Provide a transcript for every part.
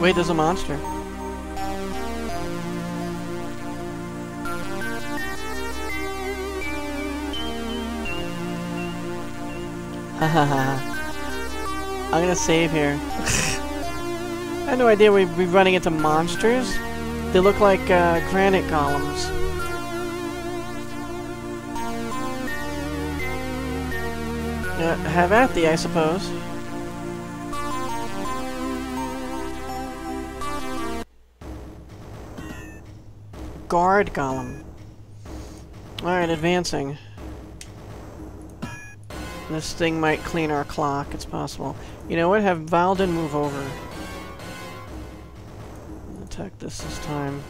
Wait, there's a monster. Hahaha. I'm gonna save here. I had no idea we'd be running into monsters. They look like granite columns. Have at thee, I suppose. Guard column. Alright, advancing. This thing might clean our clock, it's possible. You know what? Have Valdyn move over. Attack this time.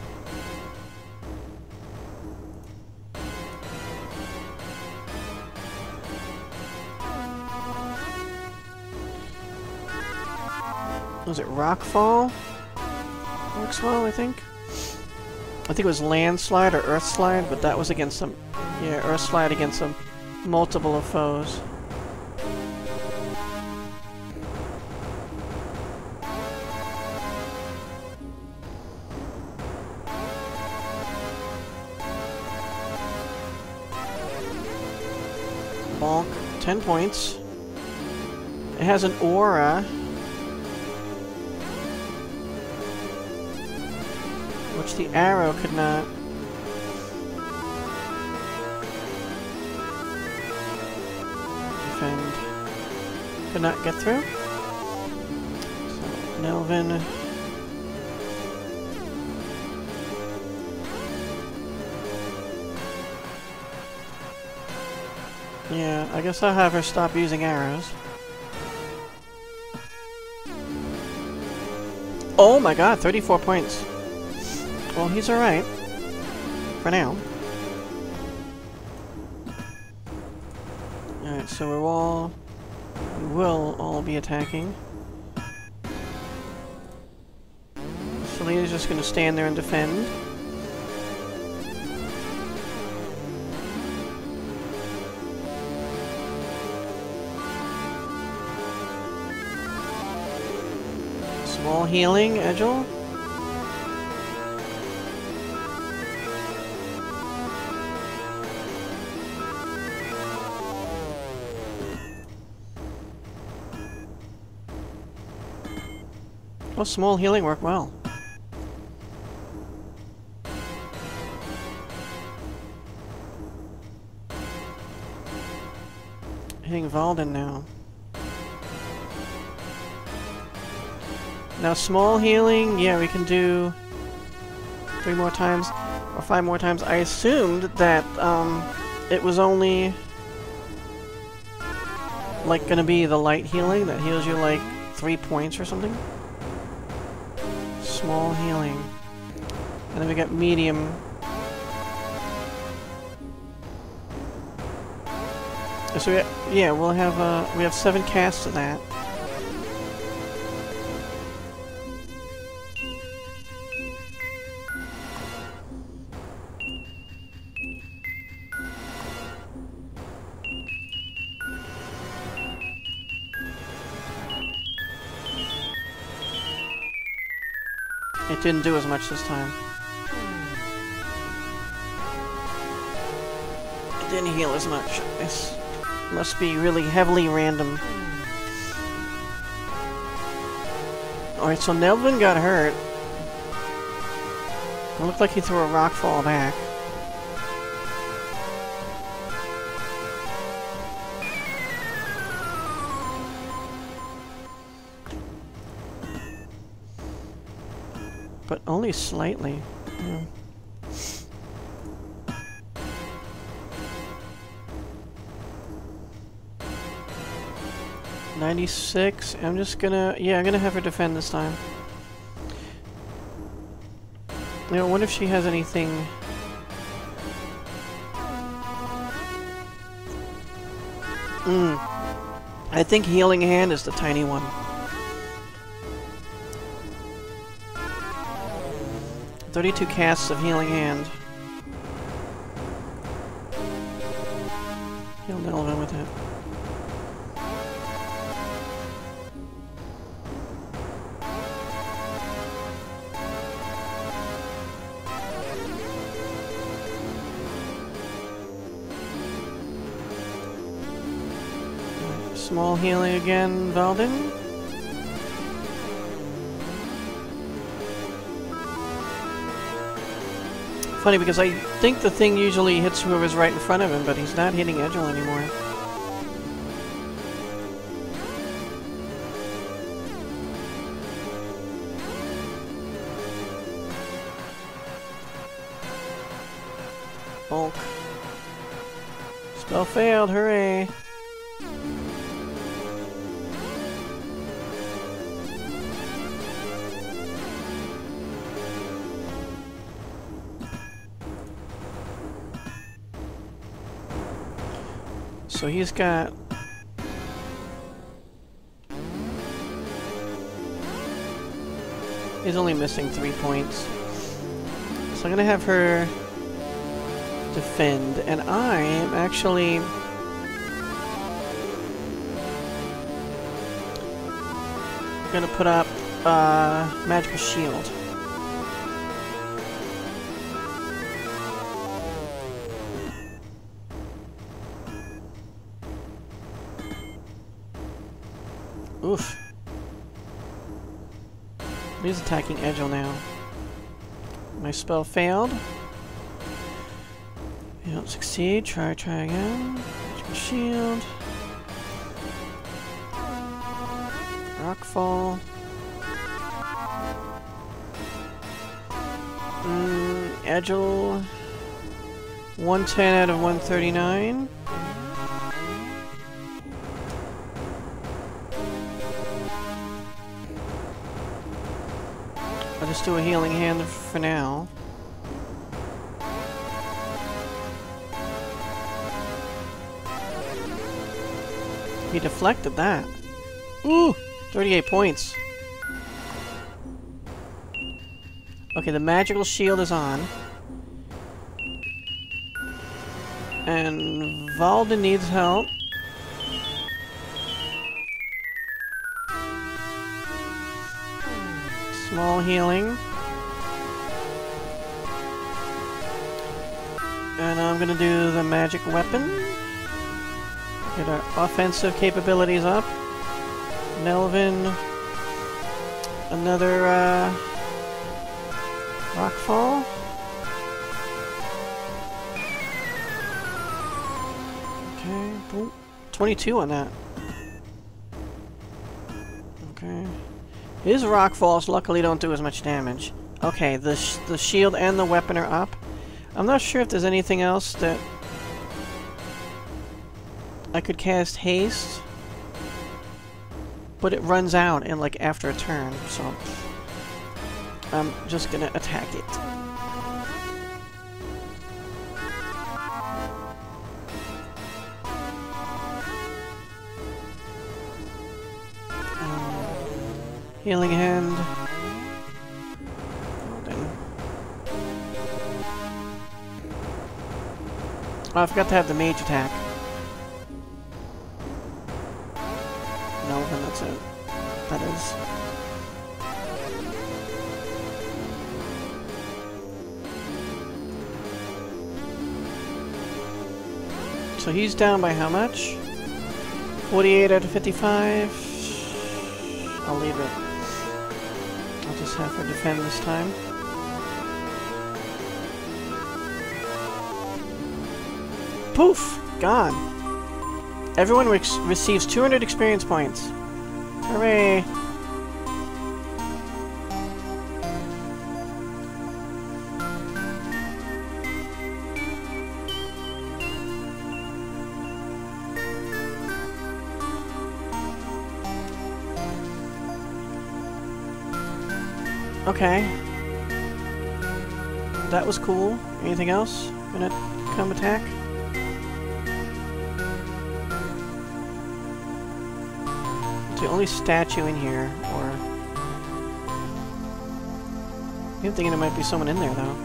Was it Rockfall? Rockfall, I think? I think it was Landslide or Earthslide, but that was against some... Yeah, Earthslide against some multiple of foes. Bulk, 10 points. It has an aura. Which the arrow could not. Defend. Could not get through. So, Nelvin. Yeah, I guess I'll have her stop using arrows. Oh my god, 34 points. Well, he's alright. For now. Alright, so we will all be attacking. Selena's just gonna stand there and defend. Small healing, Egil. Well, small healing worked well. Hitting Valdyn now. Now small healing, yeah, we can do 3 more times, or 5 more times. I assumed that it was only like gonna be the light healing that heals you like 3 points or something. Small healing. And then we got medium. So we got, yeah, we'll have we have 7 casts of that. It didn't do as much this time. It didn't heal as much. This must be really heavily random. Alright, so Nelvin got hurt. It looked like he threw a rock fall back. But only slightly. Yeah. '96. I'm just gonna, yeah, I'm gonna have her defend this time. You know, I wonder if she has anything. I think Healing Hand is the tiny one. So 32 casts of Healing Hand. Heal Nelvin with it. small healing again, Valdyn? Funny, because I think the thing usually hits whoever's right in front of him, but he's not hitting Egil anymore. Bulk. Spell failed, hooray! So he's got... He's only missing 3 points. So I'm gonna have her defend, and I am actually... gonna put up Magical Shield. Oof. He's attacking Egil now. My spell failed. You don't succeed. Try again. Magical Shield. Rockfall. Egil. 110 out of 139. I'll just do a healing hand for now. He deflected that. Ooh! 38 points. Okay, the magical shield is on. And Valdyn needs help. Small healing. And I'm gonna do the magic weapon. Get our offensive capabilities up. Nelvin. Another rockfall. Okay. Boom. 22 on that. Okay. His rock falls luckily don't do as much damage. Okay, the shield and the weapon are up. I'm not sure if there's anything else that... I could cast haste. But it runs out in, like, after a turn, so... I'm just gonna attack it. Healing hand. Oh, I forgot to have the mage attack. No, then that's it. That is. So he's down by how much? 48 out of 55. I'll leave it. Have her defend this time. Poof! Gone! Everyone receives 200 experience points. Hooray! Okay. That was cool. Anything else? Gonna come attack? It's the only statue in here, or... I'm thinking there might be someone in there, though.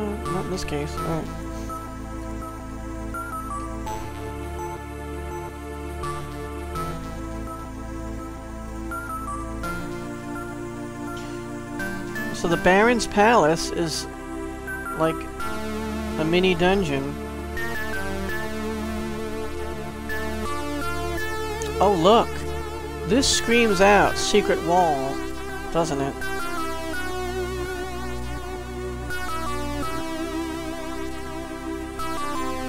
No, not in this case. Alright. So the Baron's Palace is like a mini dungeon. Oh look! This screams out secret wall, doesn't it?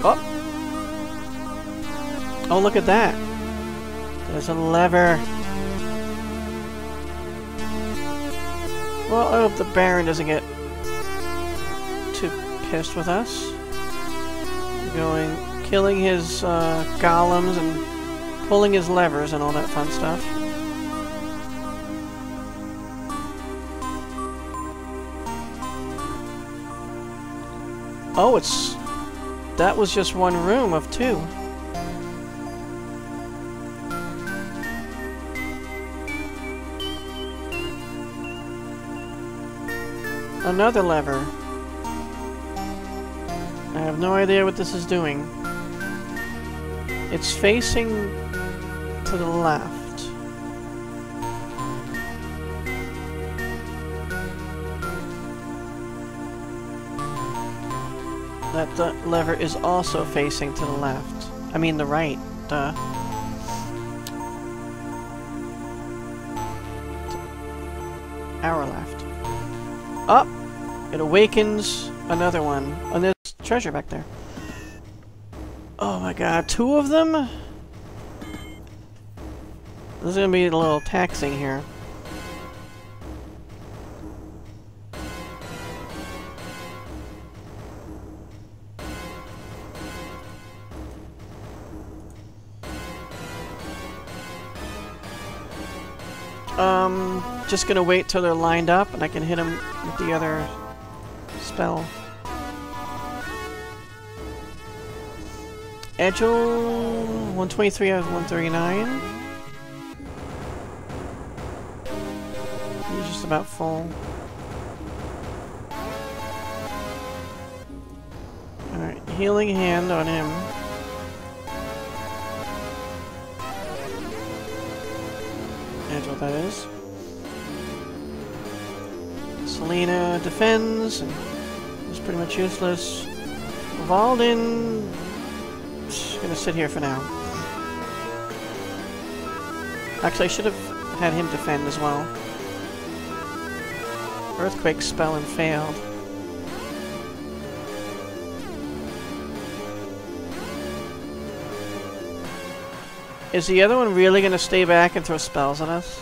Oh! Oh look at that! There's a lever! Well, I hope the Baron doesn't get too pissed with us. Going, killing his golems and pulling his levers and all that fun stuff. Oh, it's... that was just one room of two. Another lever. I have no idea what this is doing. It's facing to the left. That the lever is also facing to the left. I mean the right, duh. Our left. Up! It awakens another one. And there's treasure back there. Oh my god, two of them? This is gonna be a little taxing here. Just gonna wait till they're lined up and I can hit them with the other spell. Egil, 123 out of 139. He's just about full. Alright, healing hand on him. Egil, that is. Selena defends and is pretty much useless. Valdyn. Gonna sit here for now. Actually, I should have had him defend as well. Earthquake spell and failed. Is the other one really gonna stay back and throw spells on us?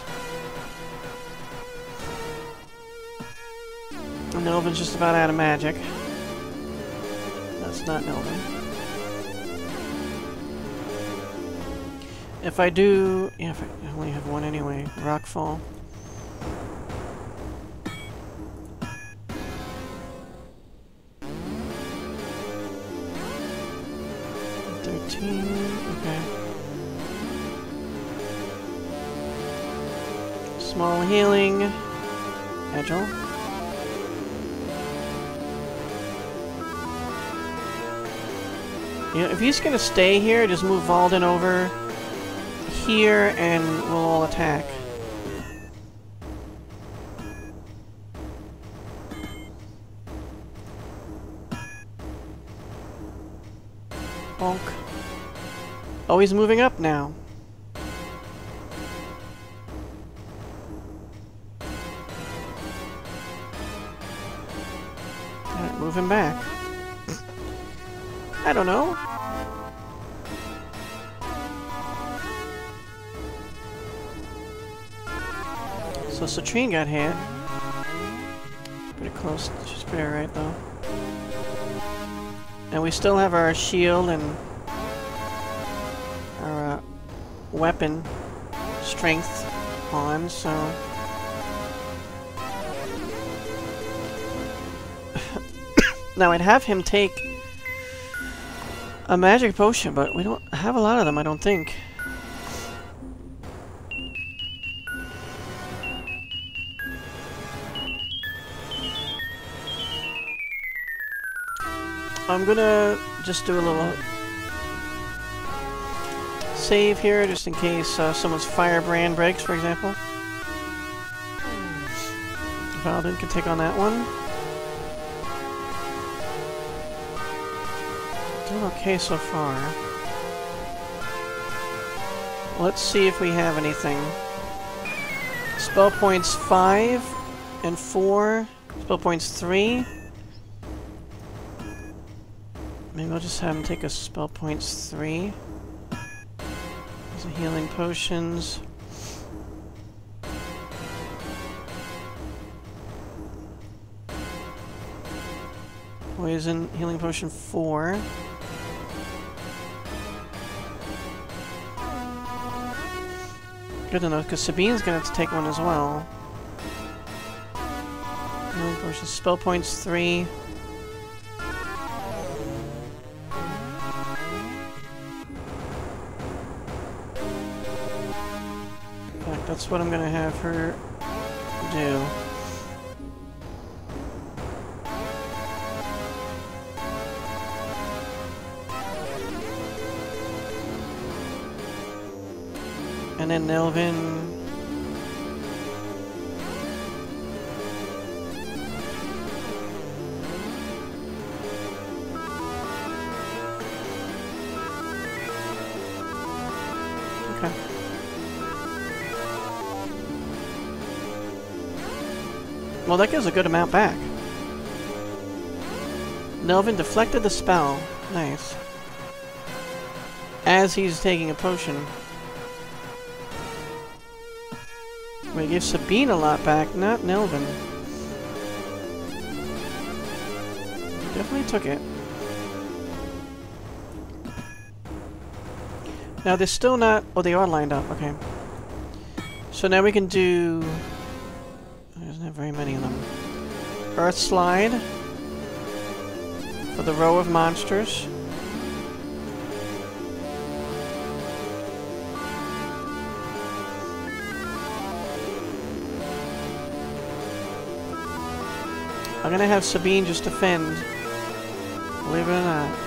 And Nilvin's just about out of magic. That's not Nilvin. If I do... yeah, if I only have one anyway. Rockfall. Okay. Small healing. Agile. You know, if he's gonna stay here, just move Valdyn over here and we'll all attack. Bonk. Oh, he's moving up now. Alright, move him back. I don't know. So Citrine got hit. Pretty close. She's pretty alright though. And we still have our shield and our weapon strength on, so... now I'd have him take a magic potion, but we don't have a lot of them, I don't think. I'm gonna just do a little save here, just in case someone's firebrand breaks, for example. Valdyn can take on that one. Doing okay so far. Let's see if we have anything. Spell points 5 and 4. Spell points 3. Maybe I'll just have him take a spell points 3. There's a healing potions. Poison, healing potion 4. Good enough, because Sabine's gonna have to take one as well. Healing potion, spell points 3. In fact, that's what I'm gonna have her do. And then Nelvin. Okay. Well, that gives a good amount back. Nelvin deflected the spell. Nice. As he's taking a potion. We give Sabine a lot back, not Nelvin. Definitely took it. Now they're still not... Oh, they are lined up, okay. So now we can do... There's not very many of them. Earth Slide. For the row of monsters. I'm gonna have Sabine just defend. Believe it or not.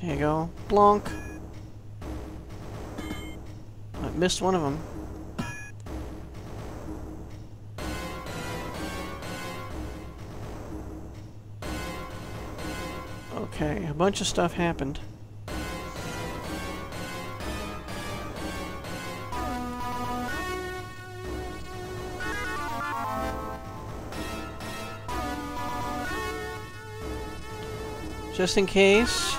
There you go. Blonk! I missed one of them. Okay, a bunch of stuff happened. Just in case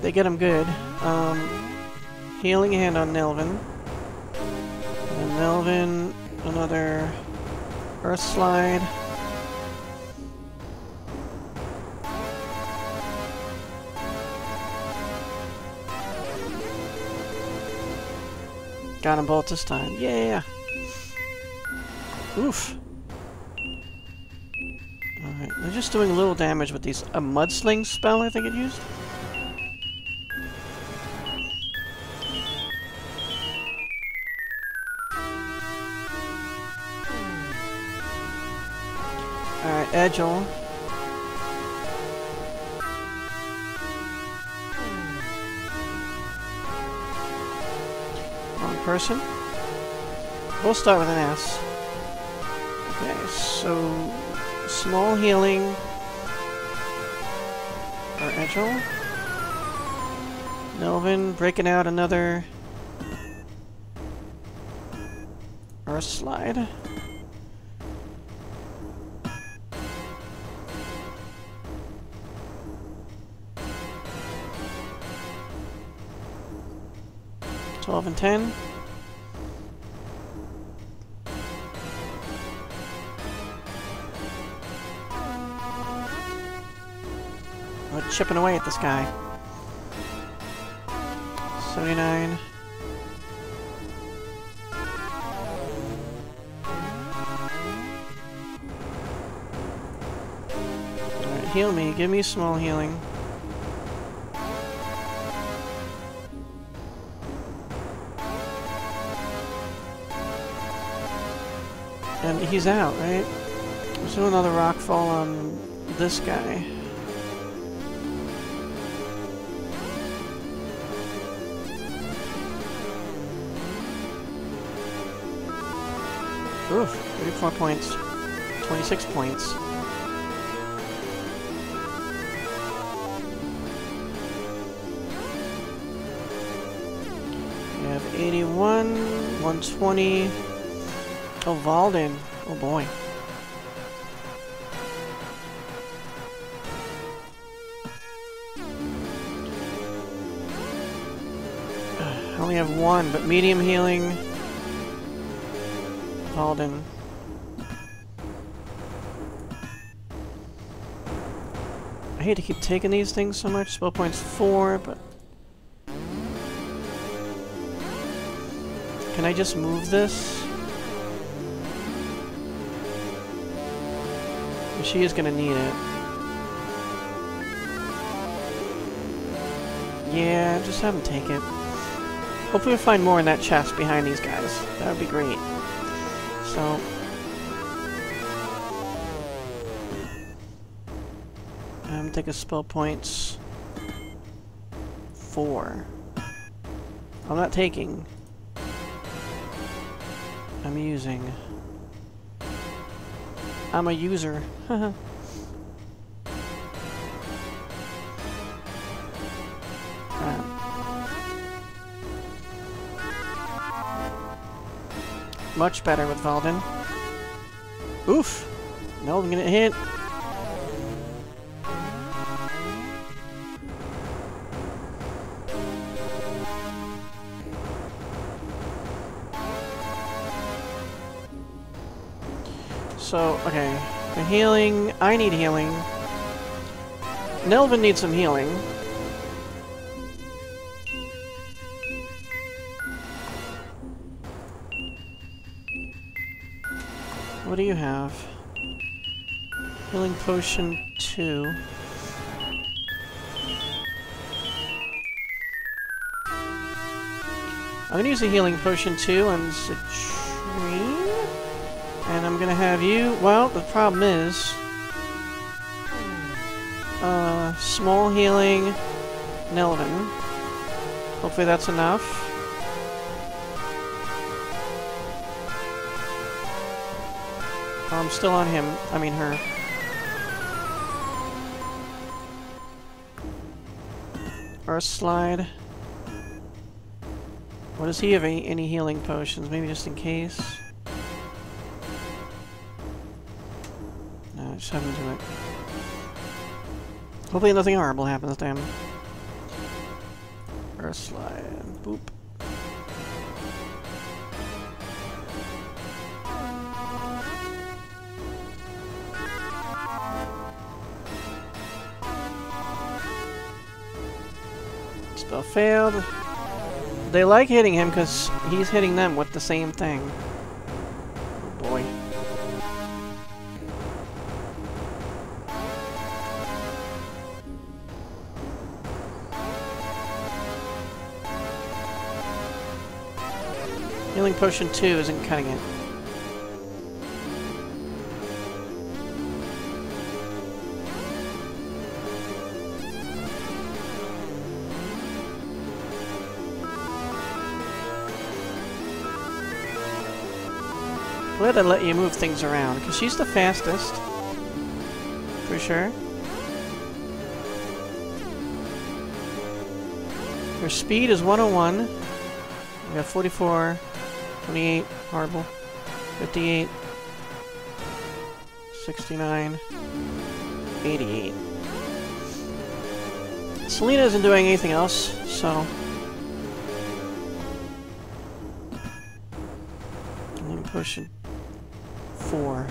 they get him good. Healing hand on Nelvin. And Nelvin, another Earth Slide. Got them both this time. Yeah! Oof! They're just doing a little damage with these. A mudsling spell, I think it used? Alright, Egil. Wrong person. We'll start with an S. Okay, so... Small healing or Egil. Nelvin breaking out another Earth Slide. Twelve and 10. Chipping away at this guy. 79. Alright, heal me. Give me small healing. And he's out, right? Let's do another rock fall on this guy. Oof, 34 points, 26 points. 81, 120. Oh, Valdyn. Oh boy. I only have one, but medium healing. Valdyn. I hate to keep taking these things so much. Spell points 4, but... Can I just move this? She is gonna need it. Yeah, just have him take it. Hopefully we'll find more in that chest behind these guys. That would be great. So... take a spell points 4. I'm not taking. I'm using. I'm a user. Much better with Valdyn. Oof! No, I'm gonna hit. So, okay. The healing. I need healing. Nelvin needs some healing. What do you have? Healing potion 2. I'm gonna use a healing potion 2 on Citrine. And I'm gonna have you... Well, the problem is... small healing... Nelvin. Hopefully that's enough. Oh, I'm still on him. I mean her. Earth Slide. What does he have? Any healing potions? Maybe just in case. Just have him do it. Hopefully nothing horrible happens to him. Earth Slide. Boop. Spell failed. They like hitting him because he's hitting them with the same thing. Oh boy. Healing potion 2 isn't cutting it. Glad I let you move things around, because she's the fastest. For sure. Her speed is 101. We got 44. 28, horrible. 58, 69, 88. Selena isn't doing anything else, so... I'm gonna push it 4.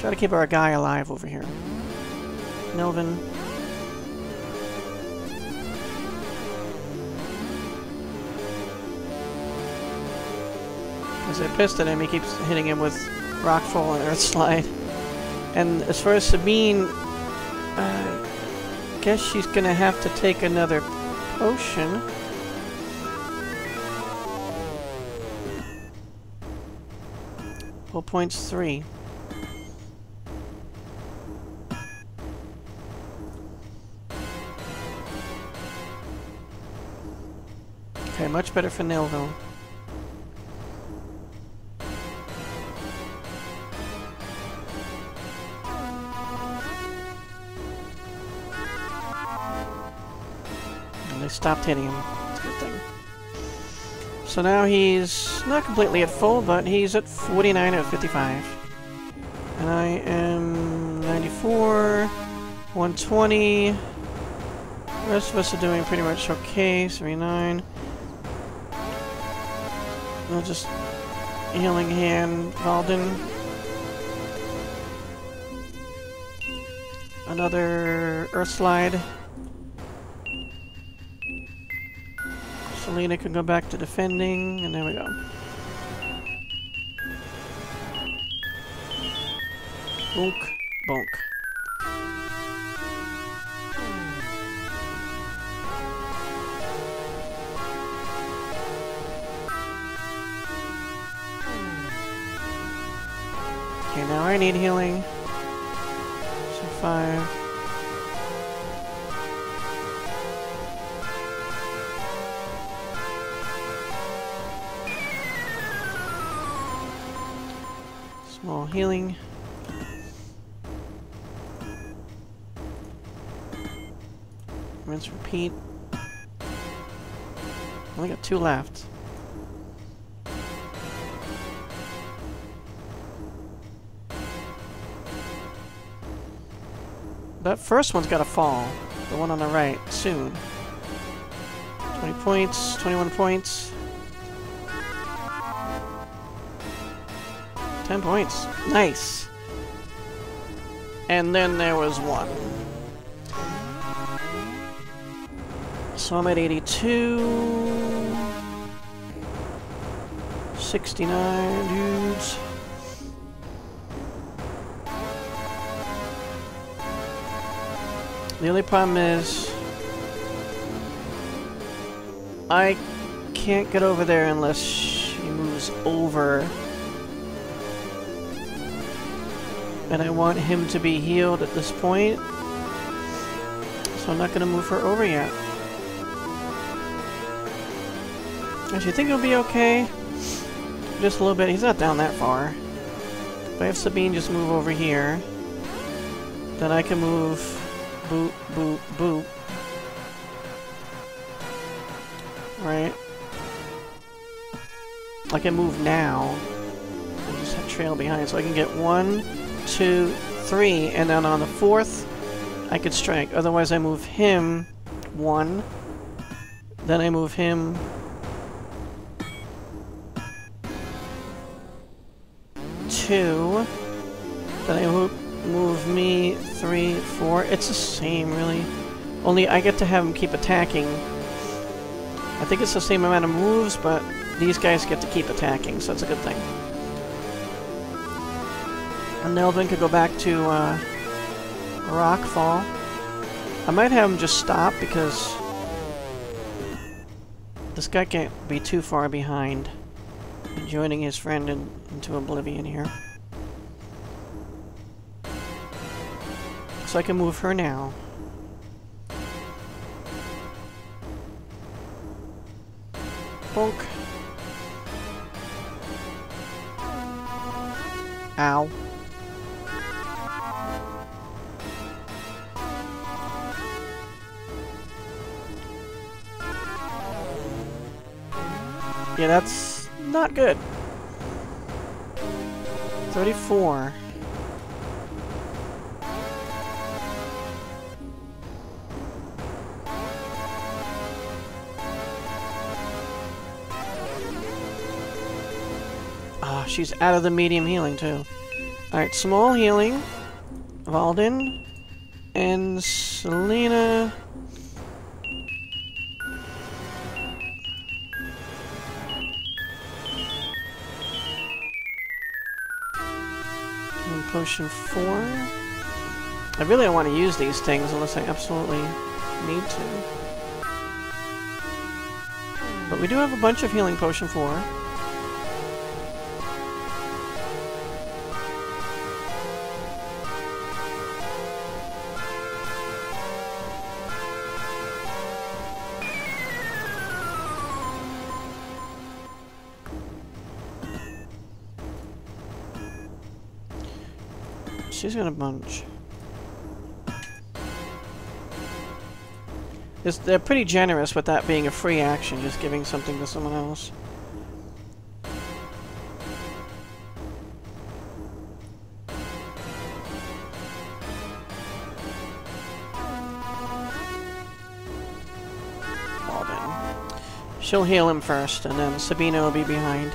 Try to keep our guy alive over here. Nelvin. As I pissed at him, he keeps hitting him with Rockfall and Earth Slide. And as far as Sabine, I guess she's gonna have to take another potion. Pull points 3. Okay, much better for Nelvin. Stopped hitting him. So now he's not completely at full, but he's at 49 out of 55. And I am 94, 120. The rest of us are doing pretty much okay, 79. I'll just healing hand Valdyn. Another Earth Slide. Selena can go back to defending, and there we go. Bonk, bonk. Okay, now I need healing. So 5. Small healing. Rinse, repeat. Only got 2 left. That first one's gotta fall. The one on the right, soon. 20 points, 21 points. 10 points. Nice. And then there was 1. So I'm at 82. 69 dudes. The only problem is I can't get over there unless she moves over. And I want him to be healed at this point, so I'm not going to move her over yet. Actually, I think he'll be okay. Just a little bit. He's not down that far. If I have Sabine just move over here, then I can move boop, boop, boop. Right? I can move now. I just have trail behind, so I can get 1, 2, 3, and then on the 4th I could strike. Otherwise I move him 1, then I move him 2, then I move me 3, 4. It's the same, really. Only I get to have him keep attacking. I think it's the same amount of moves, but these guys get to keep attacking, so that's a good thing. And Nelvin could go back to Rockfall. I might have him just stop because this guy can't be too far behind and joining his friend into oblivion here. So I can move her now. Bonk. Ow. Yeah, that's not good. 34. Ah, she's out of the medium healing, too. Alright, small healing. Valdyn. And Selena. Potion 4. I really don't want to use these things unless I absolutely need to. But we do have a bunch of healing potion 4. She's gonna bunch. They're pretty generous with that being a free action, just giving something to someone else. She'll heal him first, and then Sabine will be behind.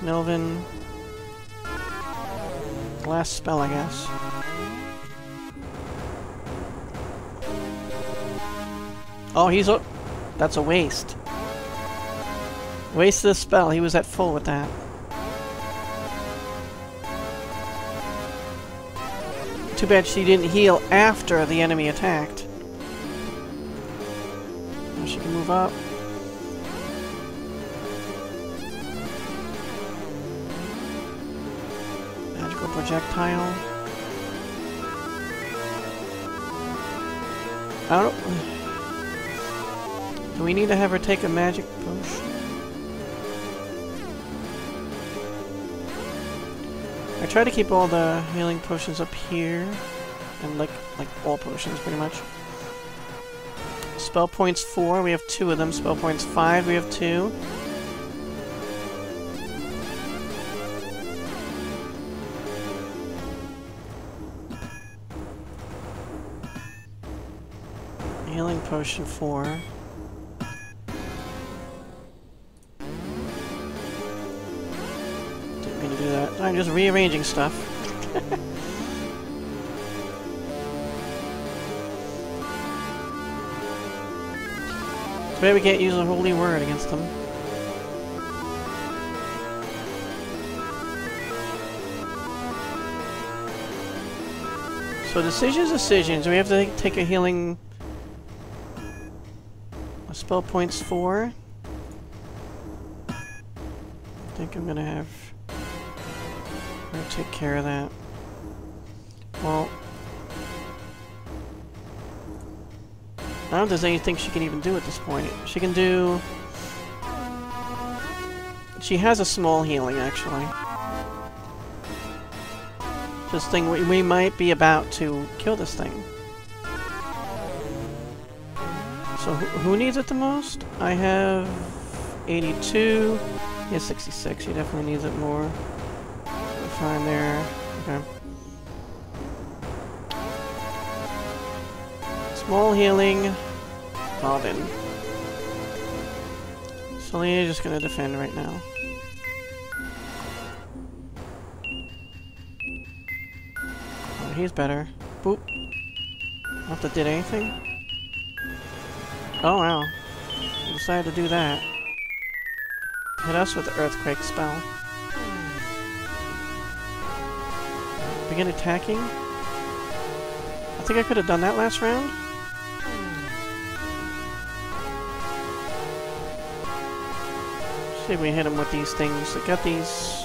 Melvin... last spell, I guess. Oh, he's up. That's a waste. Waste this spell. He was at full with that. Too bad she didn't heal after the enemy attacked. Now she can move up. Magical projectile. I don't... do we need to have her take a magic potion? I try to keep all the healing potions up here. And like all potions, pretty much. Spell points 4, we have 2 of them. Spell points 5, we have 2. Healing potion 4. I'm just rearranging stuff. Maybe we can't use a holy word against them. So decisions. We have to take a healing... a spell points 4. I think I'm gonna have... I'll take care of that. Well, I don't know if there's anything she can even do at this point. She can do... she has a small healing, actually. This thing, we might be about to kill this thing. So who needs it the most? I have 82. He has 66. He definitely needs it more. Time there. Okay. Small healing. Valdyn. Selena's just gonna defend right now. Oh, he's better. Boop. Not that did anything. Oh wow. I decided to do that. Hit us with the earthquake spell. Begin attacking? I think I could have done that last round. See if we hit him with these things. I got these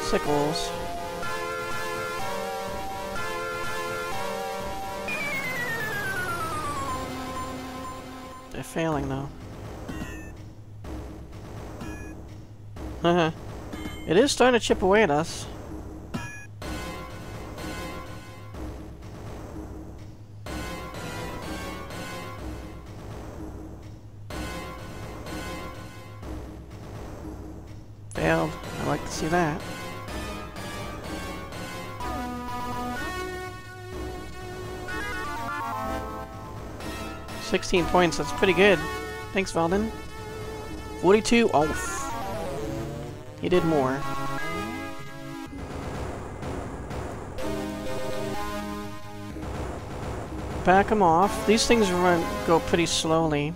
sickles. They're failing though. It is starting to chip away at us. I like to see that. £16, that's pretty good. Thanks, Valdyn. 42 off. He did more. Back him off. These things go pretty slowly.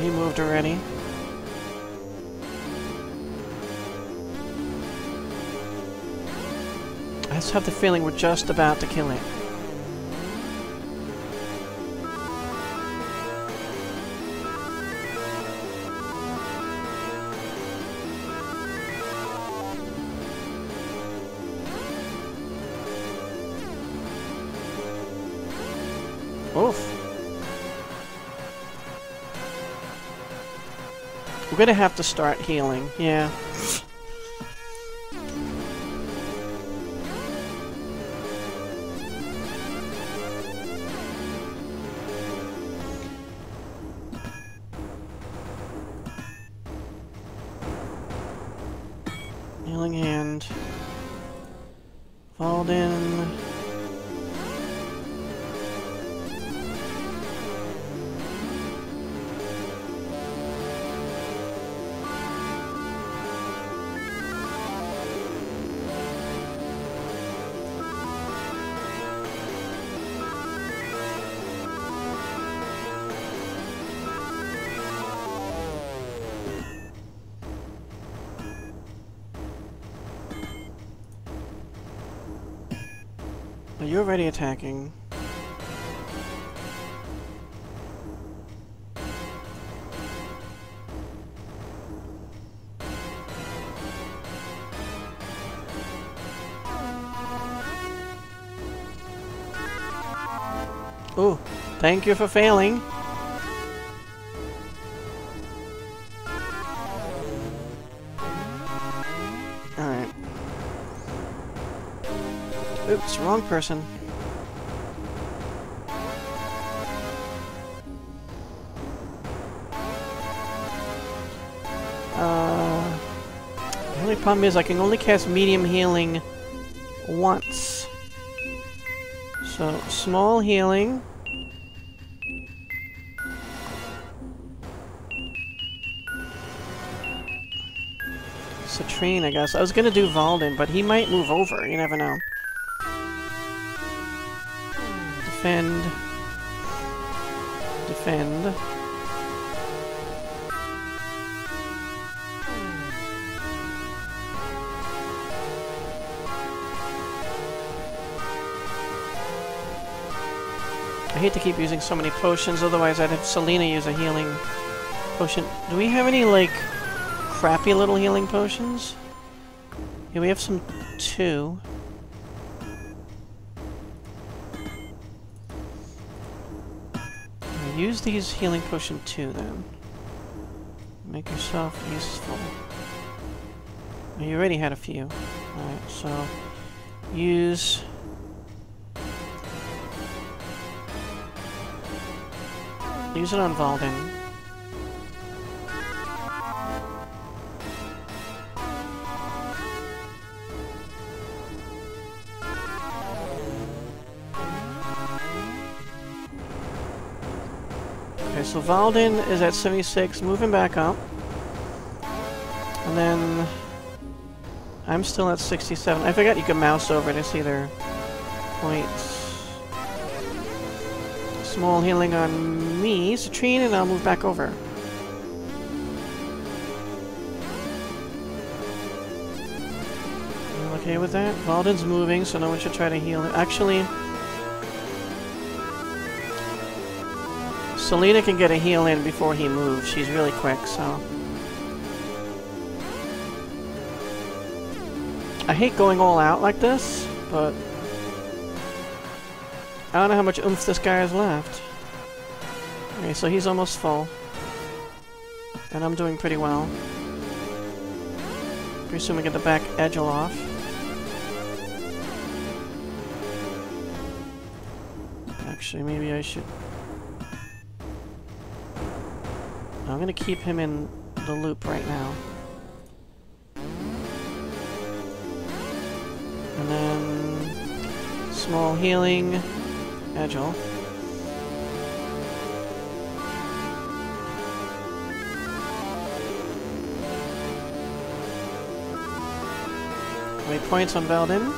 He moved already. I just have the feeling we're just about to kill it. Oof. We're gonna have to start healing, yeah. Healing hand. Valdyn. you already attacking? Ooh, thank you for failing. Alright. Oops, wrong person. The only problem is I can only cast medium healing once. So, small healing. Citrine, I guess. I was gonna do Valdyn, but he might move over. You never know. Defend. Defend. I hate to keep using so many potions, otherwise I'd have Selena use a healing potion. Do we have any, like, crappy little healing potions? Yeah, we have some, too. Use these healing potion, too, then. Make yourself useful. You already had a few. Alright, so... use... use it on Valdyn. Okay, so Valdyn is at 76, moving back up. And then... I'm still at 67. I forgot you could mouse over to see their points. Small healing on me, Citrine, and I'll move back over. You okay with that? Valdyn's moving, so no one should try to heal it. Actually, Selena can get a heal in before he moves. She's really quick, so... I hate going all out like this, but... I don't know how much oomph this guy has left. Okay, so he's almost full. And I'm doing pretty well. Pretty soon we get the back Egil off. Actually, maybe I should... I'm gonna keep him in the loop right now. And then... small healing... Egil. Wait, points on Valdyn.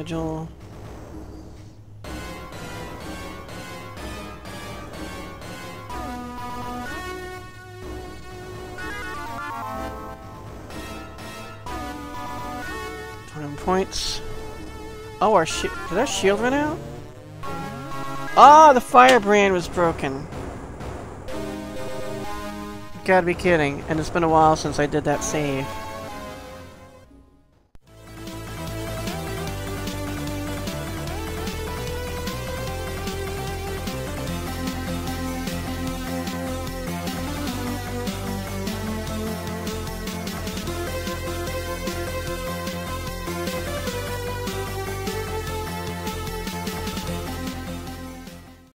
Egil. Tournament points. Oh, our shield. Did our shield run out? Oh, the firebrand was broken. You gotta be kidding. And it's been a while since I did that save.